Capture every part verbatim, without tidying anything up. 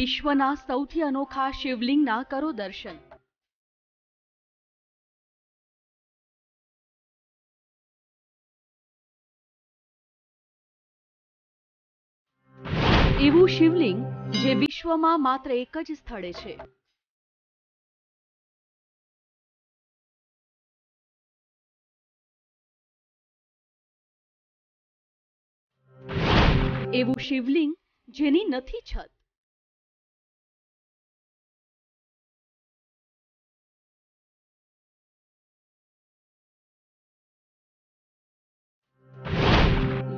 વિશ્વના સૌથી અનોખા શિવલિંગના કરો દર્શન। एवं शिवलिंग जे विश्व में मात्र एक ज स्थळे छे। एवं शिवलिंग जेनी नथी छत।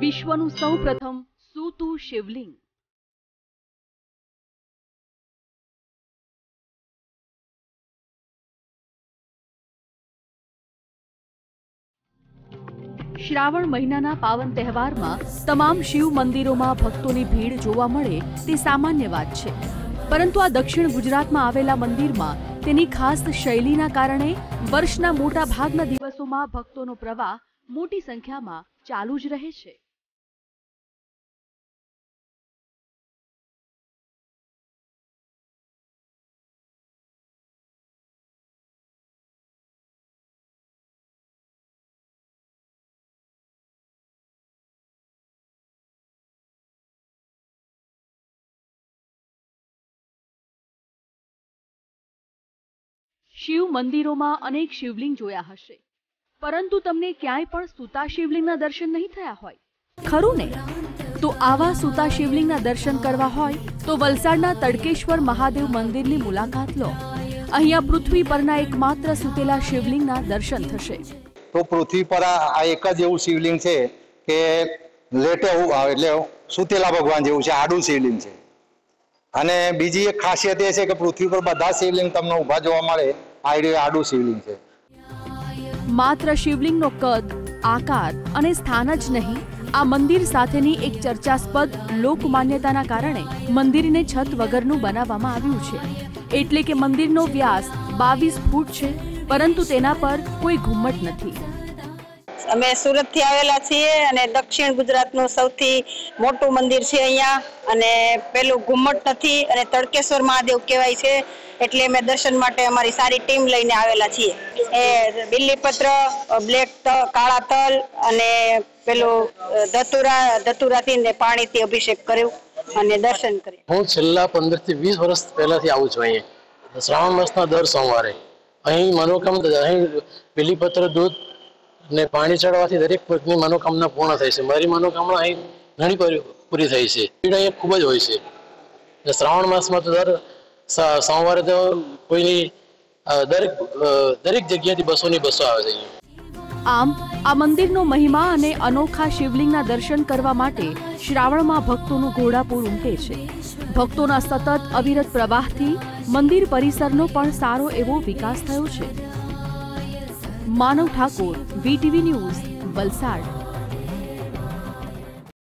विश्वनु सौ प्रथम सूतु शिवलिंग। श्रावण महीना पावन त्यौहार में तमाम शिव मंदिरों में भक्तों की भीड़ जोवा मळे ते सामान्य वात छे, परंतु आ दक्षिण गुजरात में आवेला मंदिर में तेनी खास शैली ना कारणे वर्षना मोटा भागना दिवसों में भक्तों नो प्रवाह मोटी संख्या में चालू ज रहे छे। शिव मंदिरों में अनेक शिवलिंग जोया हशे, परंतु तमने क्यांय पण सूता शिवलिंगना दर्शन नहीं थया होय, खरू ने? तो आवा सूता शिवलिंगना दर्शन करवा होय तो वलसाडना तड़केश्वर महादेव मंदिरनी मुलाकात लो। अहींया पृथ्वी परना एकमात्र सूतेला शिवलिंगना दर्शन थशे। तो पृथ्वी पर आ एक ज एवुं शिवलिंग छे के लेटे एटले सूतेला भगवान जेवुं छे, आडू शिवलिंग छे। अने बीजी एक खासियत ए छे के पृथ्वी पर बधा शिवलिंग तमने ऊभा जोवा मळे। मात्र शिवलिंग नो कद, आकार अने स्थान ज नहीं, आ मंदिर साथेनी एक चर्चास्पद लोक मान्यताना कारणे मंदिरने छत वगरनु बनावामां आव्युं छे। एटले के मंदिरनो व्यास बावीस फूट छे, परंतु तेना पर कोई घुम्मट नथी। अमे सूरत थी आवेला छीए अने दक्षिण गुजरात नो सौथी मोटुं मंदिर छे अहींया, अने पेलुं घुम्मट नथी अने तड़केश्वर महादेव कहेवाय छे। એટલે મે દર્શન માટે અમારી સારી ટીમ લઈને આવેલા છીએ। એ બિલીપત્ર, બ્લેક કાળા તલ અને પેલો દતુરા દતુરાથી ને પાણીથી અભિષેક કર્યો અને દર્શન કર્યા। હું છેલ્લા પંદર થી વીસ વર્ષ પહેલાથી આવું છું અહીંયા। શ્રાવણ માસના દર સોમવારે અહીં મનોકામના, અહીં બિલીપત્ર, દૂધ ને પાણી ચડાવવાથી દરેક પ્રકારની મનોકામના પૂર્ણ થાય છે। મારી મનોકામના અહીં ઘણી પૂરી થઈ છે। ભીડ અહીંયા ખૂબ જ હોય છે ને શ્રાવણ માસમાં તો દર सोमवार तो कोई दरेक दरेक जगह बसों ने बसों आवे छे। आम आ मंदिर नो महिमा अने अनोखा शिवलिंग ना दर्शन करवा माटे श्रावण में भक्तों नो घोड़ापूर उमटे छे। भक्तों ना सतत अविरत प्रवाह थी मंदिर परिसर नो पण सारो एवो विकास थयो छे। Manav Thakur, VTV news, Valsad.